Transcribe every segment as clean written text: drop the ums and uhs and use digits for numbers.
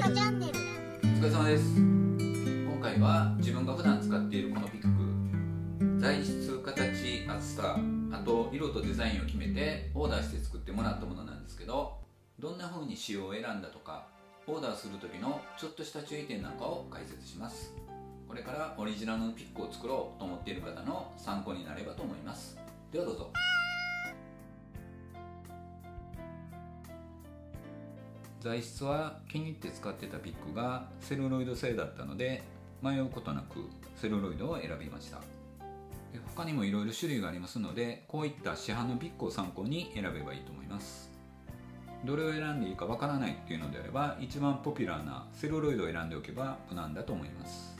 チャンネルお疲れ様です。今回は自分が普段使っているこのピック、材質、形、厚さ、あと色とデザインを決めてオーダーして作ってもらったものなんですけど、どんな風に仕様を選んだとか、オーダーする時のちょっとした注意点なんかを解説します。これからオリジナルのピックを作ろうと思っている方の参考になればと思います。ではどうぞ。材質は気に入って使ってたピックがセルロイド製だったので、迷うことなくセルロイドを選びました。他にもいろいろ種類がありますので、こういった市販のピックを参考に選べばいいと思います。どれを選んでいいかわからないっていうのであれば、一番ポピュラーなセルロイドを選んでおけば無難だと思います。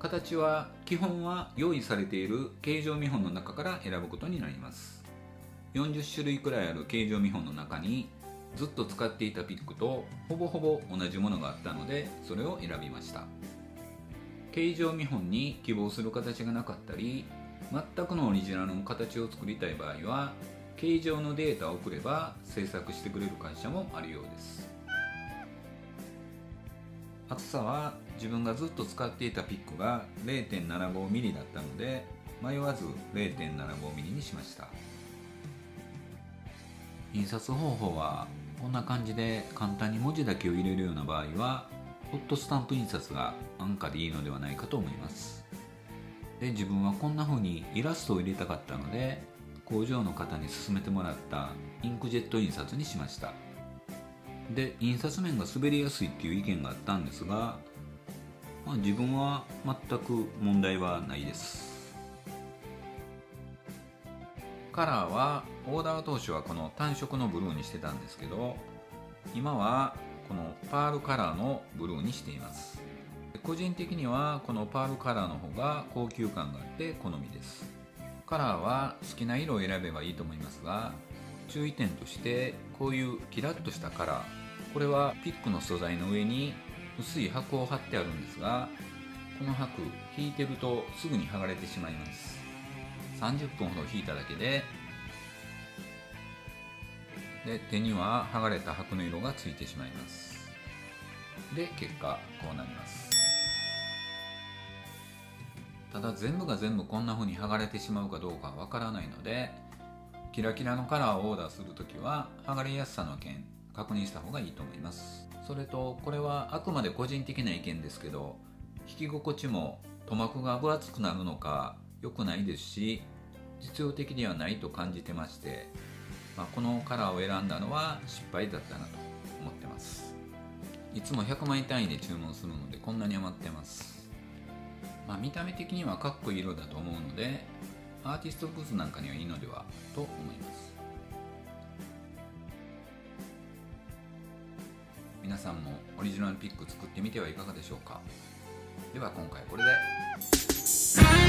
形は基本は用意されている形状見本の中から選ぶことになります。40種類くらいある形状見本の中に、ずっと使っていたピックとほぼほぼ同じものがあったので、それを選びました。形状見本に希望する形がなかったり、全くのオリジナルの形を作りたい場合は、形状のデータを送れば制作してくれる会社もあるようです。厚さは自分がずっと使っていたピックが 0.75 ミリだったので、迷わず 0.75 ミリにしました。印刷方法はこんな感じで、簡単に文字だけを入れるような場合はホットスタンプ印刷が安価でいいのではないかと思います。で、自分はこんな風にイラストを入れたかったので、工場の方に勧めてもらったインクジェット印刷にしました。で、印刷面が滑りやすいっていう意見があったんですが、自分は全く問題はないです。カラーはオーダー当初はこの単色のブルーにしてたんですけど、今はこのパールカラーのブルーにしています。個人的にはこのパールカラーの方が高級感があって好みです。カラーは好きな色を選べばいいと思いますが、注意点としてこういうキラッとしたカラー、これはピックの素材の上に薄い箔を貼ってあるんですが、この箔引いてるとすぐに剥がれてしまいます。30分ほど引いただけで手には剥がれた箔の色がついてしまいます。で、結果こうなります。ただ全部が全部こんな風に剥がれてしまうかどうかわからないので、キラキラのカラーをオーダーするときは剥がれやすさの件確認した方がいいと思います。それと、これはあくまで個人的な意見ですけど、引き心地も塗膜が分厚くなるのか良くないですし、実用的ではないと感じてまして、このカラーを選んだのは失敗だったなと思ってます。いつも100枚単位で注文するので、こんなに余ってます。見た目的にはかっこいい色だと思うので、アーティストブースなんかにはいいのではと思います。皆さんもオリジナルピック作ってみてはいかがでしょうか。では今回これで。